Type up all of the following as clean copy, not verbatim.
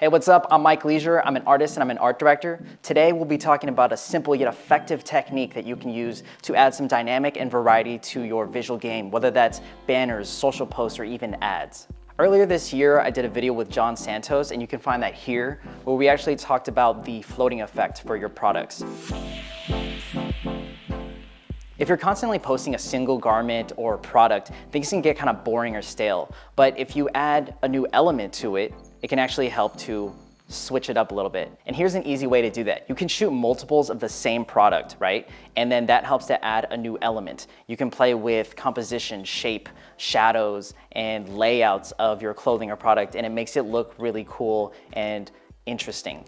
Hey, what's up? I'm Mike Leisure. I'm an artist and I'm an art director. Today we'll be talking about a simple yet effective technique that you can use to add some dynamic and variety to your visual game, whether that's banners, social posts, or even ads. Earlier this year, I did a video with John Santos, and you can find that here, where we actually talked about the floating effect for your products. If you're constantly posting a single garment or product, things can get kind of boring or stale. But if you add a new element to it, it can actually help to switch it up a little bit. And here's an easy way to do that. You can shoot multiples of the same product, right? And then that helps to add a new element. You can play with composition, shape, shadows, and layouts of your clothing or product, and it makes it look really cool and interesting.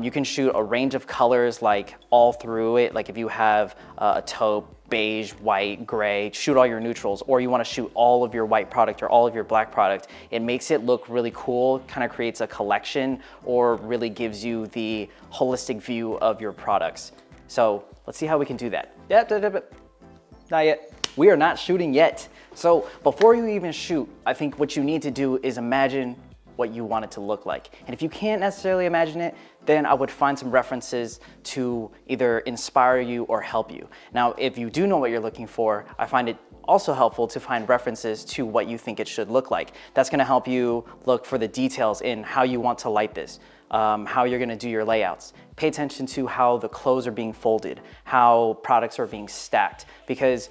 You can shoot a range of colors like all through it, like if you have a taupe, beige, white, gray, shoot all your neutrals, or you want to shoot all of your white product or all of your black product. It makes it look really cool, kind of creates a collection, or really gives you the holistic view of your products. So let's see how we can do that. Not yet. We are not shooting yet. So before you even shoot, I think what you need to do is imagine what you want it to look like. And if you can't necessarily imagine it, then I would find some references to either inspire you or help you. Now, if you do know what you're looking for, I find it also helpful to find references to what you think it should look like. That's gonna help you look for the details in how you want to light this, how you're gonna do your layouts. Pay attention to how the clothes are being folded, how products are being stacked, because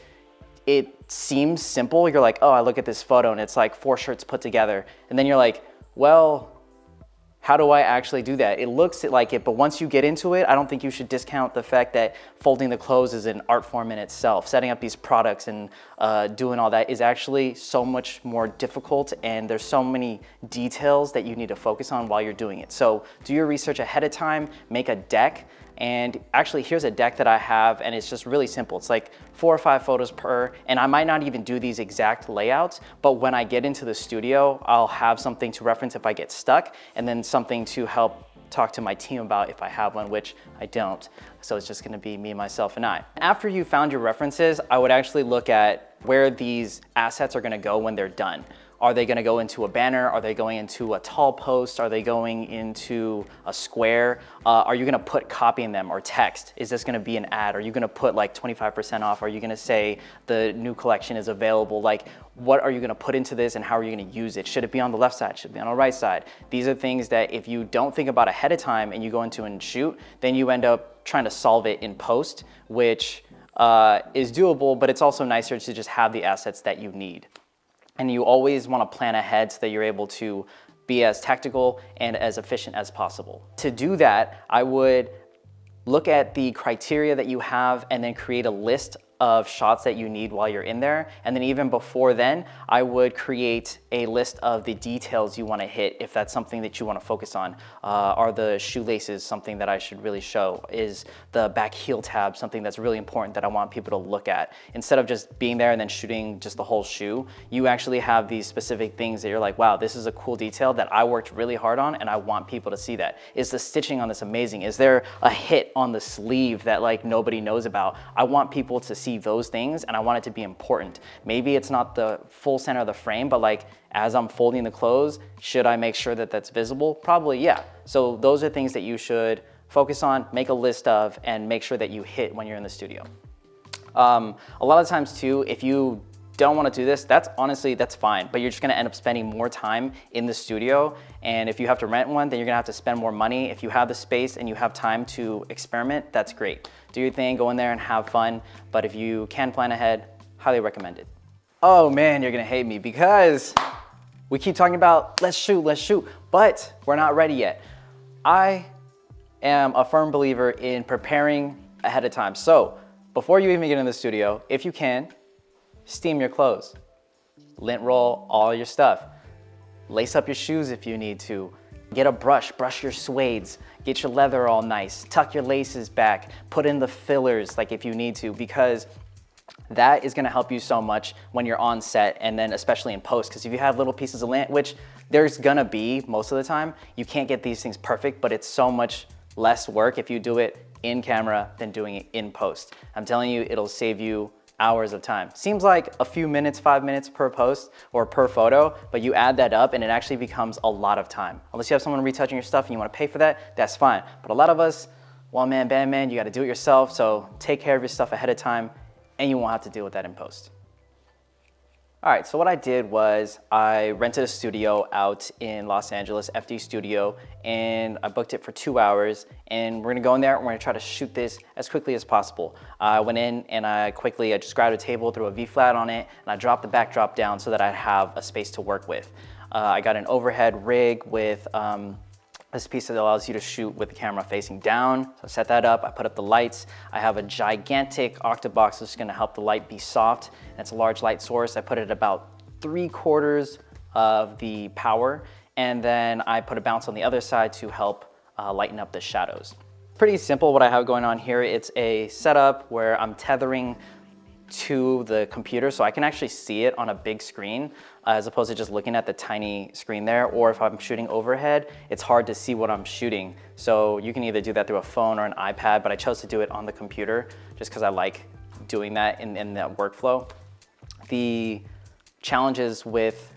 it seems simple. You're like, oh, I look at this photo and it's like 4 shirts put together. And then you're like, well, how do I actually do that? It looks like it, but once you get into it, I don't think you should discount the fact that folding the clothes is an art form in itself. Setting up these products and doing all that is actually so much more difficult, and there's so many details that you need to focus on while you're doing it. So do your research ahead of time, make a deck. And actually, here's a deck that I have, and it's just really simple. It's like 4 or 5 photos per, and I might not even do these exact layouts, but when I get into the studio, I'll have something to reference if I get stuck, and then something to help talk to my team about if I have one, which I don't. So it's just gonna be me, myself, and I. After you found your references, I would actually look at where these assets are gonna go when they're done. Are they gonna go into a banner? Are they going into a tall post? Are they going into a square? Are you gonna put copy in them or text? Is this gonna be an ad? Are you gonna put like 25% off? Are you gonna say the new collection is available? Like, what are you gonna put into this and how are you gonna use it? Should it be on the left side? Should it be on the right side? These are things that if you don't think about ahead of time and you go into and shoot, then you end up trying to solve it in post, which is doable, but it's also nicer to just have the assets that you need. And you always want to plan ahead so that you're able to be as tactical and as efficient as possible. To do that, I would look at the criteria that you have and then create a list of shots that you need while you're in there. And then even before then, I would create a list of the details you want to hit if that's something that you want to focus on. Are the shoelaces something that I should really show? Is the back heel tab something that's really important that I want people to look at? Instead of just being there and then shooting just the whole shoe, you actually have these specific things that you're like, wow, this is a cool detail that I worked really hard on and I want people to see that. Is the stitching on this amazing? Is there a hit on the sleeve that like nobody knows about? I want people to see those things and I want it to be important. Maybe it's not the full center of the frame, but like as I'm folding the clothes, should I make sure that that's visible? Probably, yeah. So those are things that you should focus on, make a list of, and make sure that you hit when you're in the studio. A lot of times too, if you don't want to do this, that's honestly, that's fine, but you're just going to end up spending more time in the studio. And if you have to rent one, then you're gonna have to spend more money. If you have the space and you have time to experiment, that's great. Do your thing, go in there and have fun. But if you can plan ahead, highly recommend it. Oh man, you're gonna hate me because we keep talking about let's shoot, but we're not ready yet. I am a firm believer in preparing ahead of time. So before you even get in the studio, if you can, steam your clothes, lint roll all your stuff, lace up your shoes if you need to, get a brush, brush your suedes, get your leather all nice, tuck your laces back, put in the fillers like if you need to, because that is gonna help you so much when you're on set and then especially in post, because if you have little pieces of lint, which there's gonna be most of the time, you can't get these things perfect, but it's so much less work if you do it in camera than doing it in post. I'm telling you, it'll save you hours of time. Seems like a few minutes, 5 minutes per post or per photo, but you add that up and it actually becomes a lot of time. Unless you have someone retouching your stuff and you want to pay for that, that's fine. But a lot of us, one man, band man, you got to do it yourself. So take care of your stuff ahead of time and you won't have to deal with that in post. All right, so what I did was I rented a studio out in Los Angeles, FD Studio, and I booked it for 2 hours, and we're gonna go in there and we're gonna try to shoot this as quickly as possible. I went in and I just grabbed a table, threw a V-flat on it, and I dropped the backdrop down so that I'd have a space to work with. I got an overhead rig with this piece that allows you to shoot with the camera facing down. So I set that up, I put up the lights. I have a gigantic Octabox that's gonna help the light be soft. That's a large light source. I put it at about 3/4 of the power. And then I put a bounce on the other side to help lighten up the shadows. Pretty simple what I have going on here. It's a setup where I'm tethering to the computer so I can actually see it on a big screen as opposed to just looking at the tiny screen there, or if I'm shooting overhead, it's hard to see what I'm shooting. So you can either do that through a phone or an iPad, but I chose to do it on the computer just because I like doing that in that workflow. The challenges with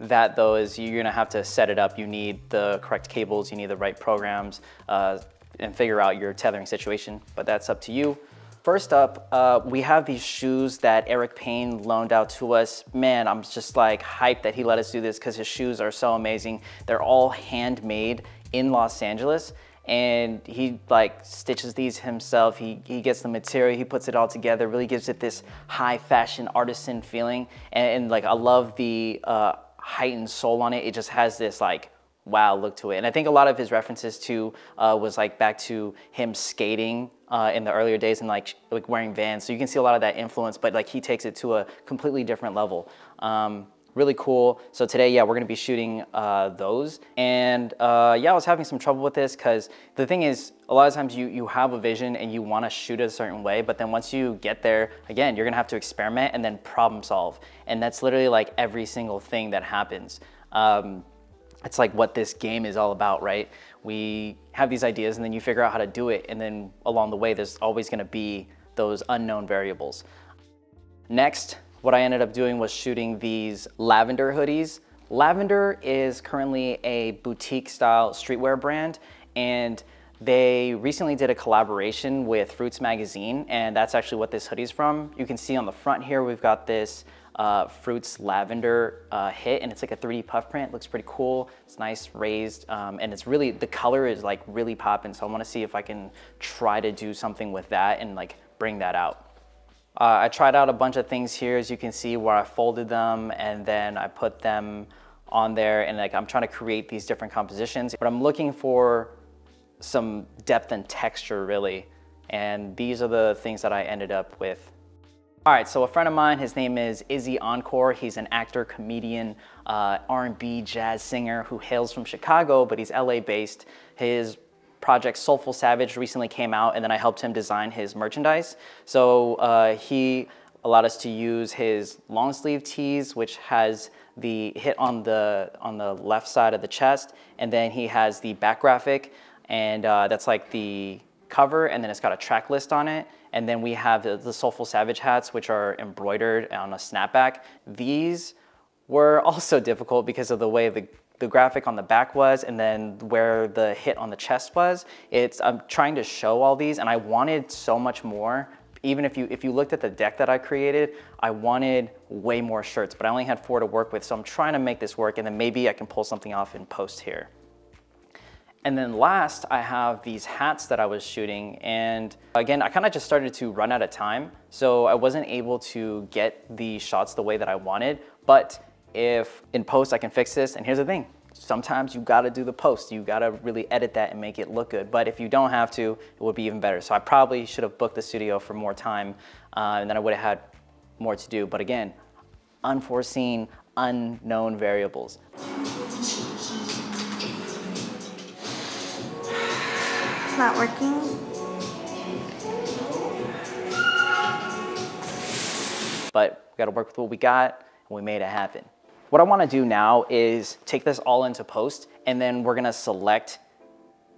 that though is you're gonna have to set it up. You need the correct cables, you need the right programs, and figure out your tethering situation, but that's up to you. First up, we have these shoes that Eric Payne loaned out to us. Man, I'm just like hyped that he let us do this because his shoes are so amazing. They're all handmade in Los Angeles, and he like stitches these himself. He gets the material, he puts it all together, really gives it this high fashion artisan feeling. And like, I love the heightened sole on it. It just has this like, wow look to it. And I think a lot of his references to was like back to him skating in the earlier days and like wearing Vans. So you can see a lot of that influence, but like he takes it to a completely different level. Really cool. So today, yeah, we're gonna be shooting those. And yeah, I was having some trouble with this because the thing is, a lot of times you have a vision and you wanna shoot it a certain way, but then once you get there, again, you're gonna have to experiment and then problem solve. And that's literally like every single thing that happens. It's like what this game is all about, right? We have these ideas and then you figure out how to do it. And then along the way, there's always gonna be those unknown variables. Next, what I ended up doing was shooting these Lavender hoodies. Lavender is currently a boutique style streetwear brand, and they recently did a collaboration with Fruits Magazine, and that's actually what this hoodie's from. You can see on the front here, we've got this Fruits Lavender hit, and it's like a 3D puff print. It looks pretty cool. It's nice raised, and it's really, the color is like really popping. So I want to see if I can try to do something with that and like bring that out. I tried out a bunch of things here, as you can see, where I folded them and then I put them on there, and like I'm trying to create these different compositions, but I'm looking for some depth and texture really. And these are the things that I ended up with. All right, so a friend of mine, his name is Izzy Encore. He's an actor, comedian, R&B jazz singer who hails from Chicago, but he's LA based. His project Soulful Savage recently came out, and then I helped him design his merchandise. So he allowed us to use his long sleeve tees, which has the hit on the left side of the chest. And then he has the back graphic, and that's like the cover, and then it's got a track list on it. And then we have the Soulful Savage hats, which are embroidered on a snapback. These were also difficult because of the way the graphic on the back was, and then where the hit on the chest was. I'm trying to show all these, and I wanted so much more. Even if you looked at the deck that I created, I wanted way more shirts, but I only had 4 to work with. So I'm trying to make this work, and then maybe I can pull something off in post here. And then last, I have these hats that I was shooting. And again, I kind of just started to run out of time. So I wasn't able to get the shots the way that I wanted. But if in post, I can fix this. And here's the thing, sometimes you gotta do the post. You gotta really edit that and make it look good. But if you don't have to, it would be even better. So I probably should have booked the studio for more time, and then I would have had more to do. But again, unforeseen, unknown variables. It's not working. But we gotta work with what we got, and we made it happen. What I wanna do now is take this all into post, and then we're gonna select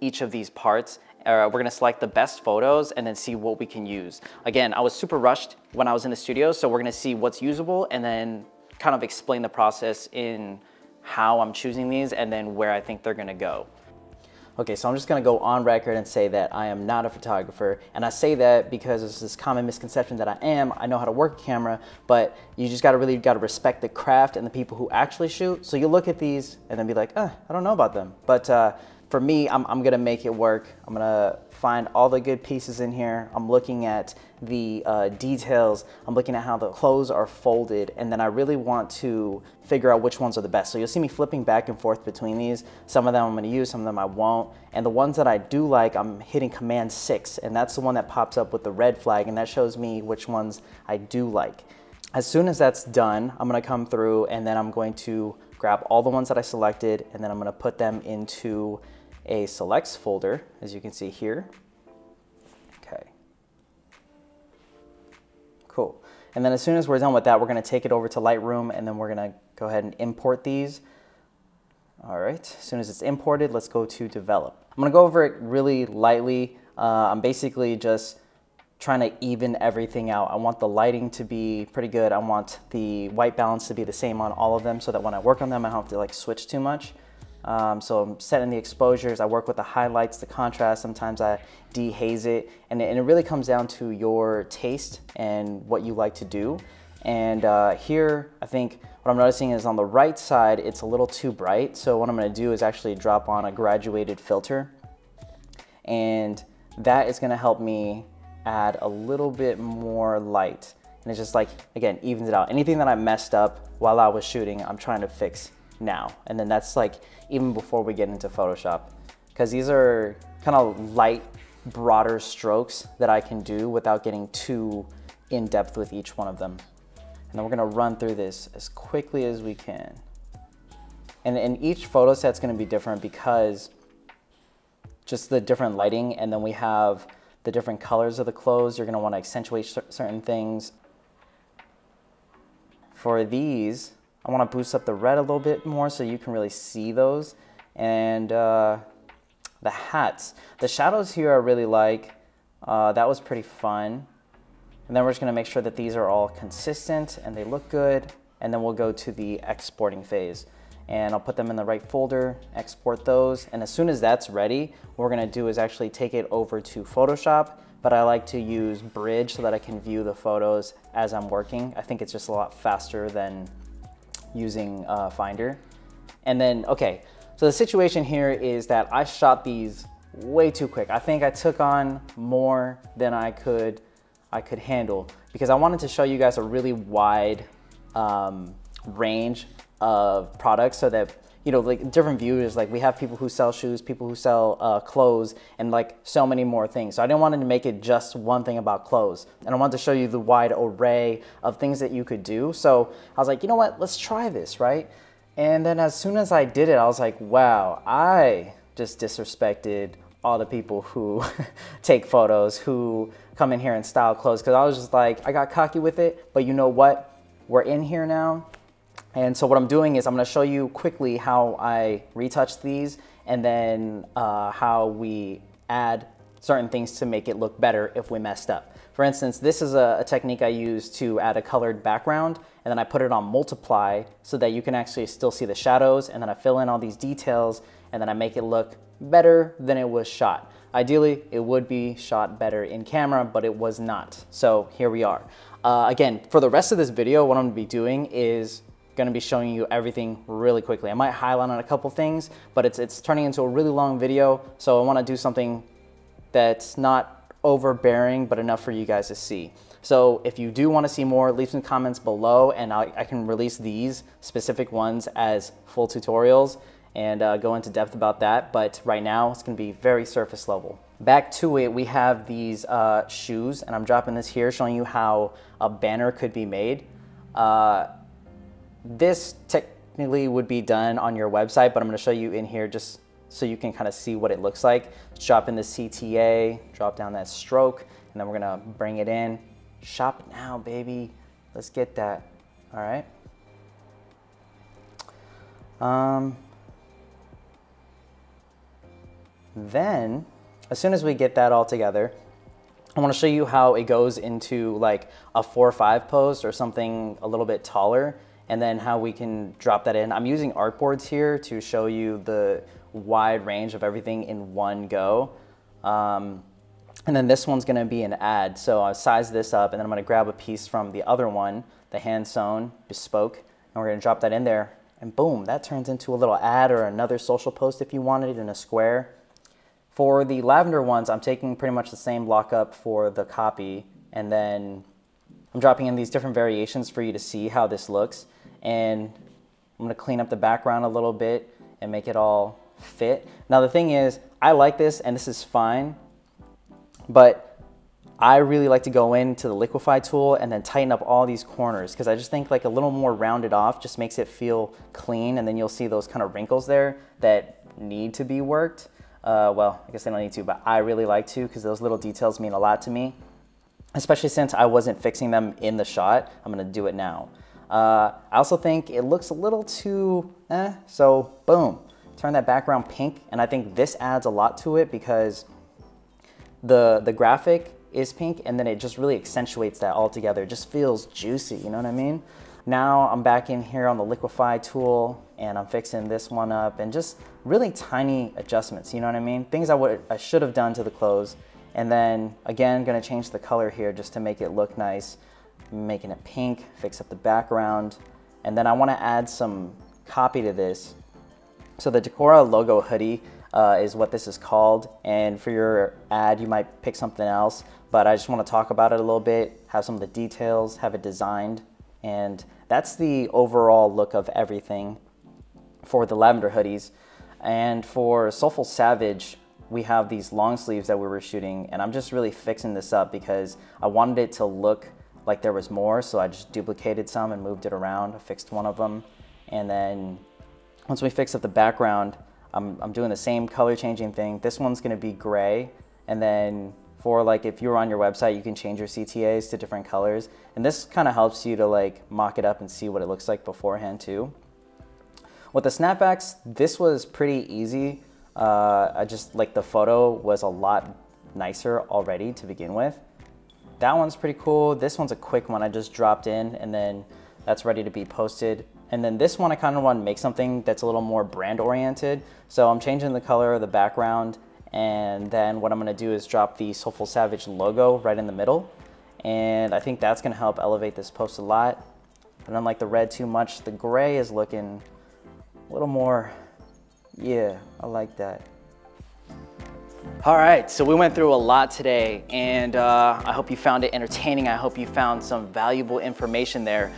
each of these parts We're gonna select the best photos and then see what we can use. Again, I was super rushed when I was in the studio, so we're gonna see what's usable and then kind of explain the process in how I'm choosing these and then where I think they're gonna go. Okay, so I'm just gonna go on record and say that I am not a photographer. And I say that because there's this common misconception that I am. I know how to work a camera, but you just gotta respect the craft and the people who actually shoot. So you look at these and then be like, I don't know about them. But for me, I'm gonna make it work. I'm gonna find all the good pieces in here. I'm looking at the details. I'm looking at how the clothes are folded, and then I really want to figure out which ones are the best. So you'll see me flipping back and forth between these. Some of them I'm gonna use, some of them I won't. And the ones that I do like, I'm hitting Command-6, and that's the one that pops up with the red flag, and that shows me which ones I do like. As soon as that's done, I'm gonna come through and then I'm going to grab all the ones that I selected, and then I'm gonna put them into a selects folder, as you can see here. Okay, cool. And then as soon as we're done with that, we're gonna take it over to Lightroom, and then we're gonna go ahead and import these. All right, as soon as it's imported, let's go to develop. I'm gonna go over it really lightly. I'm basically just trying to even everything out. I want the lighting to be pretty good. I want the white balance to be the same on all of them so that when I work on them, I don't have to like switch too much. So I'm setting the exposures. I work with the highlights, the contrast. Sometimes I dehaze it. And it really comes down to your taste and what you like to do. And here, I think what I'm noticing is on the right side, it's a little too bright. So what I'm gonna do is actually drop on a graduated filter. And that is gonna help me add a little bit more light. And it's just like, again, evens it out. Anything that I messed up while I was shooting, I'm trying to fix now. And then that's like, even before we get into Photoshop, because these are kind of light, broader strokes that I can do without getting too in depth with each one of them. And then we're gonna run through this as quickly as we can. And each photo set's gonna be different because just the different lighting, and then we have the different colors of the clothes. You're gonna wanna accentuate certain things. For these, I wanna boost up the red a little bit more so you can really see those. And the hats. The shadows here I really like. That was pretty fun. And then we're just gonna make sure that these are all consistent and they look good. And then we'll go to the exporting phase. And I'll put them in the right folder, export those. And as soon as that's ready, what we're gonna do is actually take it over to Photoshop, but I like to use Bridge so that I can view the photos as I'm working. I think it's just a lot faster than using Finder. And then, okay, so the situation here is that I shot these way too quick. I think I took on more than I could handle because I wanted to show you guys a really wide range of products so that, you know, like different viewers, like we have people who sell shoes, people who sell clothes, and like so many more things. So I didn't want to make it just one thing about clothes. And I wanted to show you the wide array of things that you could do. So I was like, you know what, let's try this, right? And then as soon as I did it, I was like, wow, I just disrespected all the people who take photos, who come in here and style clothes. Cause I was just like, I got cocky with it, but you know what? We're in here now. And so what I'm doing is I'm gonna show you quickly how I retouch these and then how we add certain things to make it look better if we messed up. For instance, this is a technique I use to add a colored background, and then I put it on multiply so that you can actually still see the shadows, and then I fill in all these details, and then I make it look better than it was shot. Ideally, it would be shot better in camera, but it was not. So here we are. Again, for the rest of this video, what I'm gonna be doing is gonna be showing you everything really quickly. I might highlight on a couple things, but it's turning into a really long video, so I wanna do something that's not overbearing, but enough for you guys to see. So if you do wanna see more, leave some comments below, and I can release these specific ones as full tutorials and go into depth about that, but right now it's gonna be very surface level. Back to it, we have these shoes, and I'm dropping this here, showing you how a banner could be made. This technically would be done on your website, but I'm gonna show you in here just so you can kind of see what it looks like. Drop in the CTA, drop down that stroke, and then we're gonna bring it in. Shop now, baby. Let's get that, all right? Then as soon as we get that all together, I want to show you how it goes into like a 4-5 post or something a little bit taller, and then how we can drop that in. I'm using artboards here to show you the wide range of everything in one go. And then this one's gonna be an ad. So I'll size this up, and then I'm gonna grab a piece from the other one, the hand sewn, bespoke, and we're gonna drop that in there, and boom, that turns into a little ad or another social post if you wanted it in a square. For the lavender ones, I'm taking pretty much the same lockup for the copy, and then I'm dropping in these different variations for you to see how this looks. And I'm gonna clean up the background a little bit and make it all fit. Now the thing is, I like this and this is fine, but I really like to go into the liquify tool and then tighten up all these corners, because I just think like a little more rounded off just makes it feel clean, and then you'll see those kind of wrinkles there that need to be worked. Well, I guess they don't need to, but I really like to, because those little details mean a lot to me, especially since I wasn't fixing them in the shot. I'm gonna do it now. I also think it looks a little too, so boom, turn that background pink. And I think this adds a lot to it, because the graphic is pink, and then it just really accentuates that all together. It just feels juicy, you know what I mean? Now I'm back in here on the liquify tool, and I'm fixing this one up, and just really tiny adjustments, you know what I mean? Things I should have done to the clothes. And then again, gonna change the color here just to make it look nice, making it pink, fix up the background. And then I wanna add some copy to this. So the Decora logo hoodie is what this is called. And for your ad, you might pick something else, but I just wanna talk about it a little bit, have some of the details, have it designed. And that's the overall look of everything for the lavender hoodies. And for Soulful Savage, we have these long sleeves that we were shooting, and I'm just really fixing this up because I wanted it to look like there was more, so I just duplicated some and moved it around. I fixed one of them, and then once we fix up the background, I'm doing the same color changing thing. This one's gonna be gray, and then for like if you're on your website, you can change your CTAs to different colors, and this kind of helps you to like mock it up and see what it looks like beforehand too. With the snapbacks, this was pretty easy. I just like the photo was a lot nicer already to begin with. That one's pretty cool. This one's a quick one I just dropped in, and then that's ready to be posted. And then this one I kind of want to make something that's a little more brand oriented, so I'm changing the color of the background. And then what I'm gonna do is drop the Soulful Savage logo right in the middle. And I think that's gonna help elevate this post a lot. I don't like the red too much. The gray is looking a little more, yeah, I like that. All right, so we went through a lot today, and I hope you found it entertaining. I hope you found some valuable information there.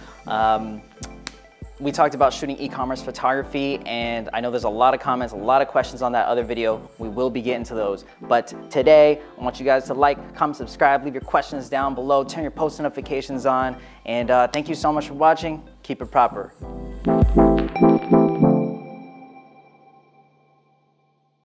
We talked about shooting e-commerce photography, and I know there's a lot of comments, a lot of questions on that other video. We will be getting to those. But today, I want you guys to like, comment, subscribe, leave your questions down below, turn your post notifications on, and thank you so much for watching. Keep it proper.